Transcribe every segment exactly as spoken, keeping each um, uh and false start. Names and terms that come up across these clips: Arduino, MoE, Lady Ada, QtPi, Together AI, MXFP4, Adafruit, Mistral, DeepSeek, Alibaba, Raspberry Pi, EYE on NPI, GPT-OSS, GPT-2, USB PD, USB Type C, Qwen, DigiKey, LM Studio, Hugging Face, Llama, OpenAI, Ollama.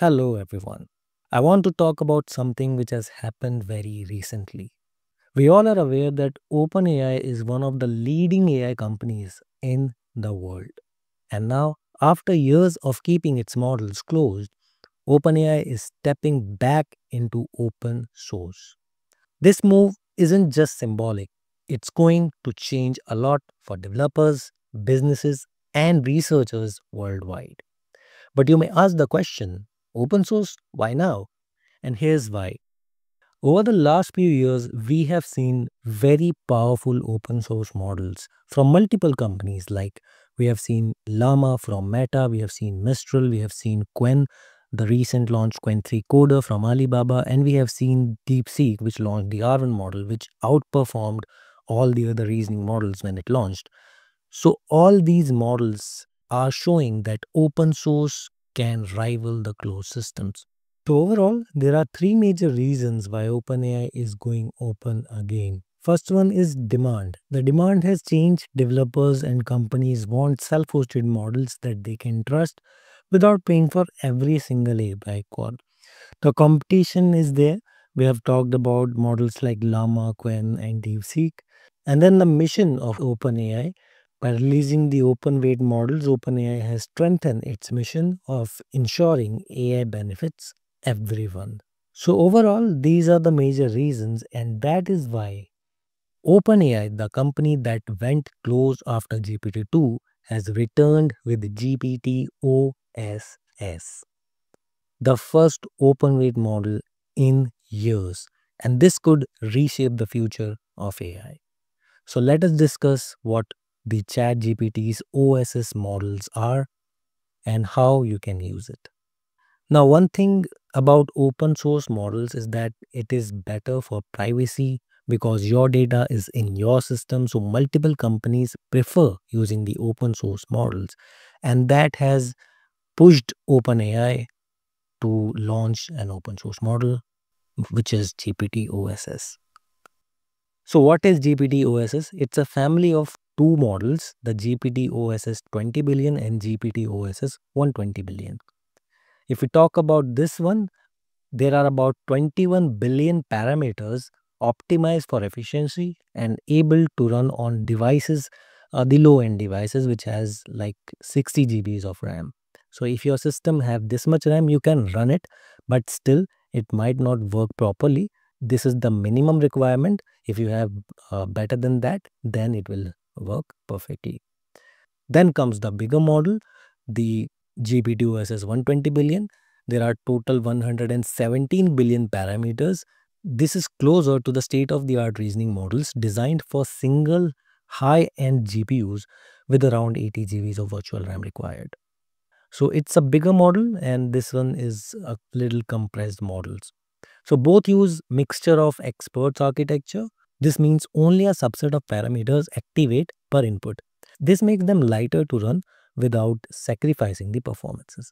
Hello everyone. I want to talk about something which has happened very recently. We all are aware that OpenAI is one of the leading A I companies in the world. And now, after years of keeping its models closed, OpenAI is stepping back into open source. This move isn't just symbolic. It's going to change a lot for developers, businesses, and researchers worldwide. But you may ask the question, open source, why now? And here's why. Over the last few years, we have seen very powerful open source models from multiple companies. Like we have seen Llama from Meta, we have seen Mistral, we have seen Qwen, the recent launch Qwen three coder from Alibaba, and we have seen DeepSeek, which launched the R one model, which outperformed all the other reasoning models when it launched. So all these models are showing that open source can rival the closed systems. So overall, there are three major reasons why OpenAI is going open again. First one is demand. The demand has changed. Developers and companies want self-hosted models that they can trust without paying for every single A P I call. The competition is there. We have talked about models like Llama, Qwen, and DeepSeek. And then the mission of OpenAI. By releasing the open weight models, OpenAI has strengthened its mission of ensuring A I benefits everyone. So overall, these are the major reasons, and that is why OpenAI, the company that went closed after G P T two, has returned with G P T O S S, the first open weight model in years. And this could reshape the future of A I. So let us discuss what the ChatGPT's O S S models are and how you can use it. Now, one thing about open source models is that it is better for privacy because your data is in your system. So multiple companies prefer using the open source models, and that has pushed OpenAI to launch an open source model, which is G P T O S S. So what is G P T O S S? It's a family of two models, the G P T O S S twenty billion and G P T O S S one twenty billion. If we talk about this one, there are about twenty-one billion parameters optimized for efficiency and able to run on devices, uh, the low-end devices, which has like sixty G Bs of RAM. So if your system have this much RAM, you can run it, but still it might not work properly. This is the minimum requirement. If you have uh, better than that, then it will work perfectly. Then comes the bigger model, the G P T O S S one twenty billion. There are total one hundred seventeen billion parameters. This is closer to the state-of-the-art reasoning models designed for single high-end G P Us with around eighty G Bs of virtual RAM required. So it's a bigger model, and this one is a little compressed models. So both use mixture of experts architecture. This means only a subset of parameters activate per input. This makes them lighter to run without sacrificing the performances.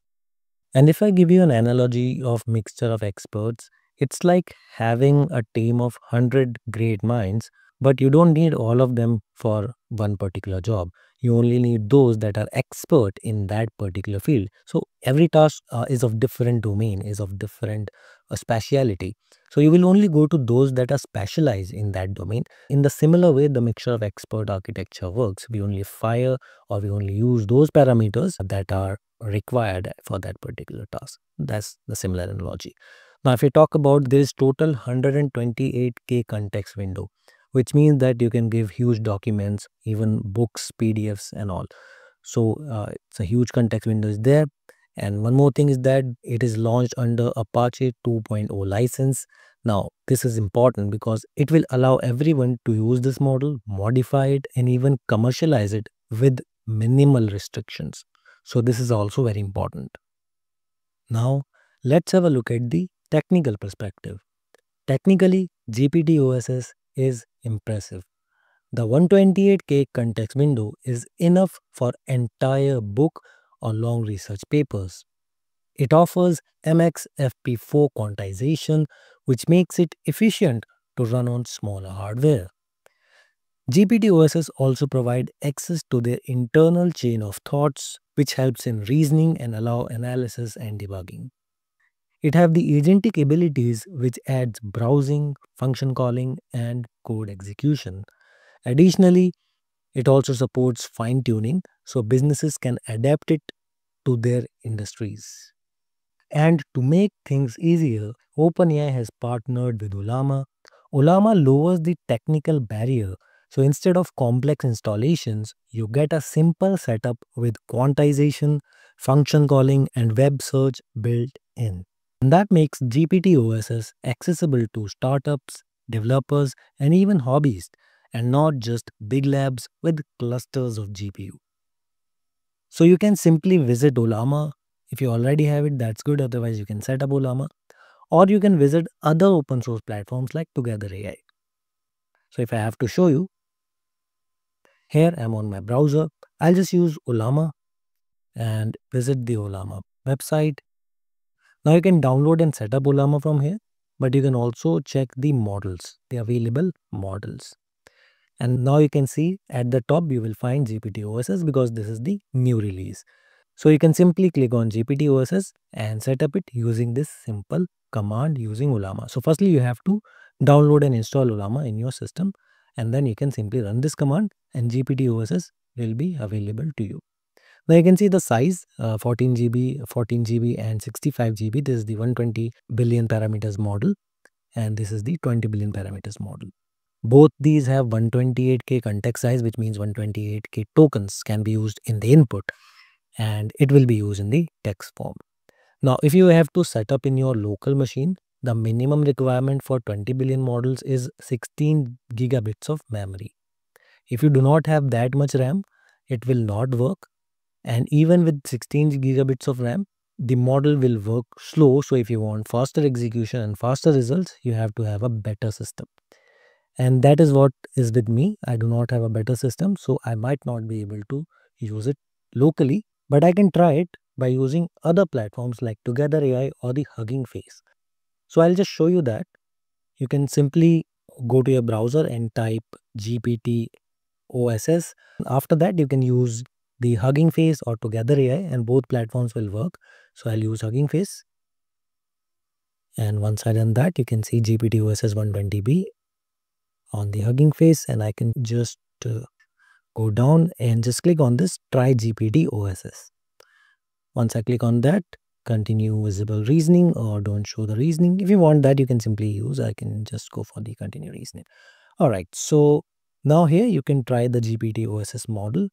And if I give you an analogy of mixture of experts, it's like having a team of one hundred great minds, but you don't need all of them for one particular job. You only need those that are expert in that particular field. So every task uh, is of different domain, is of different uh, speciality. So you will only go to those that are specialized in that domain. In the similar way, the mixture of expert architecture works. We only fire or we only use those parameters that are required for that particular task. That's the similar analogy. Now, if you talk about this total one hundred twenty-eight K context window, which means that you can give huge documents, even books, P D Fs and all. So uh, it's a huge context window is there. And one more thing is that it is launched under Apache two point oh license. Now, this is important because it will allow everyone to use this model, modify it, and even commercialize it with minimal restrictions. So this is also very important. Now, let's have a look at the technical perspective. Technically, G P T O S S is impressive. The one hundred twenty-eight K context window is enough for entire book or long research papers. It offers M X F P four quantization, which makes it efficient to run on smaller hardware. G P T O S S also provide access to their internal chain of thoughts, which helps in reasoning and allow analysis and debugging. It have the agentic abilities which adds browsing, function calling, and code execution. Additionally, it also supports fine-tuning so businesses can adapt it to their industries. And to make things easier, OpenAI has partnered with Ollama. Ollama lowers the technical barrier, so instead of complex installations, you get a simple setup with quantization, function calling, and web search built in. And that makes G P T O S S accessible to startups, developers, and even hobbyists, and not just big labs with clusters of G P U. So you can simply visit Ollama. If you already have it, that's good. Otherwise, you can set up Ollama. Or you can visit other open source platforms like Together A I. So if I have to show you, here I'm on my browser. I'll just use Ollama and visit the Ollama website. Now you can download and set up Ollama from here, but you can also check the models, the available models. And now you can see at the top you will find G P T O S S because this is the new release. So you can simply click on G P T O S S and set up it using this simple command using Ollama. So firstly you have to download and install Ollama in your system, and then you can simply run this command and G P T O S S will be available to you. Now you can see the size, uh, fourteen gigabytes, fourteen gigabytes and sixty-five gigabytes. This is the one hundred twenty billion parameters model, and this is the twenty billion parameters model. Both these have one hundred twenty-eight K context size, which means one hundred twenty-eight K tokens can be used in the input, and it will be used in the text form. Now, if you have to set up in your local machine, the minimum requirement for twenty billion models is sixteen gigabits of memory. If you do not have that much RAM, it will not work. And even with sixteen gigabits of RAM, the model will work slow. So if you want faster execution and faster results, you have to have a better system. And that is what is with me. I do not have a better system, so I might not be able to use it locally, but I can try it by using other platforms like Together A I or the Hugging Face. So I'll just show you that. You can simply go to your browser and type G P T O S S. After that, you can use the Hugging Face or Together A I, and both platforms will work. So I'll use Hugging Face. And once I done that, you can see G P T O S S one twenty B. On the Hugging Face, and I can just uh, go down and just click on this try G P T O S S. Once I click on that, continue visible reasoning or don't show the reasoning. If you want that, you can simply use. I can just go for the continue reasoning. All right, so now here you can try the G P T O S S model.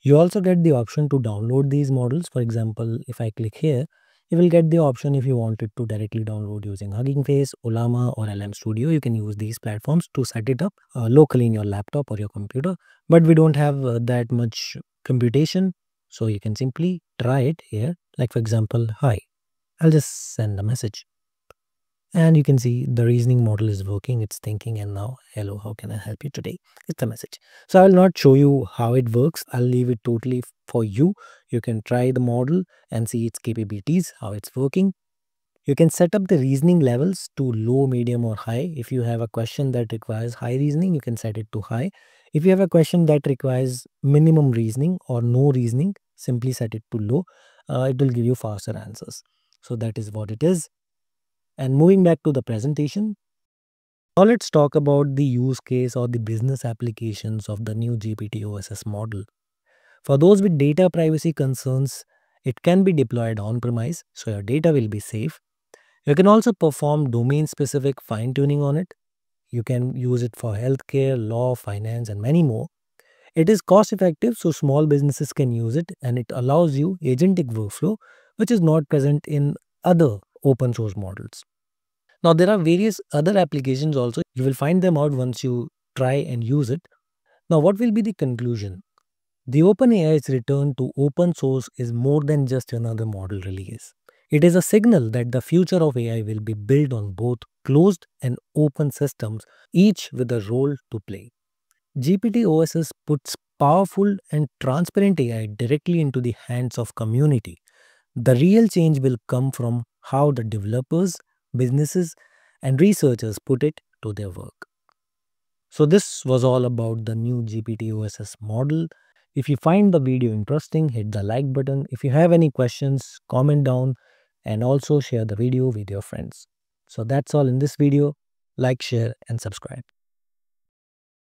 You also get the option to download these models. For example, if I click here, you will get the option if you wanted to directly download using Hugging Face, Ollama or L M Studio. You can use these platforms to set it up uh, locally in your laptop or your computer. But we don't have uh, that much computation. So you can simply try it here. Like for example, hi. I'll just send a message. And you can see the reasoning model is working. It's thinking, and now, hello, how can I help you today? It's a message. So I will not show you how it works. I'll leave it totally for you. You can try the model and see its capabilities, how it's working. You can set up the reasoning levels to low, medium or high. If you have a question that requires high reasoning, you can set it to high. If you have a question that requires minimum reasoning or no reasoning, simply set it to low. Uh, it will give you faster answers. So that is what it is. And moving back to the presentation, now let's talk about the use case or the business applications of the new G P T O S S model. For those with data privacy concerns, it can be deployed on-premise, so your data will be safe. You can also perform domain-specific fine-tuning on it. You can use it for healthcare, law, finance, and many more. It is cost-effective, so small businesses can use it, and it allows you agentic workflow, which is not present in other open source models. Now there are various other applications also. You will find them out once you try and use it. Now what will be the conclusion? The OpenAI's return to open source is more than just another model release. It is a signal that the future of A I will be built on both closed and open systems, each with a role to play. G P T O S S puts powerful and transparent A I directly into the hands of community. The real change will come from how the developers, businesses, and researchers put it to their work. So this was all about the new G P T O S S model. If you find the video interesting, hit the like button. If you have any questions, comment down, and also share the video with your friends. So that's all in this video. Like, share and subscribe.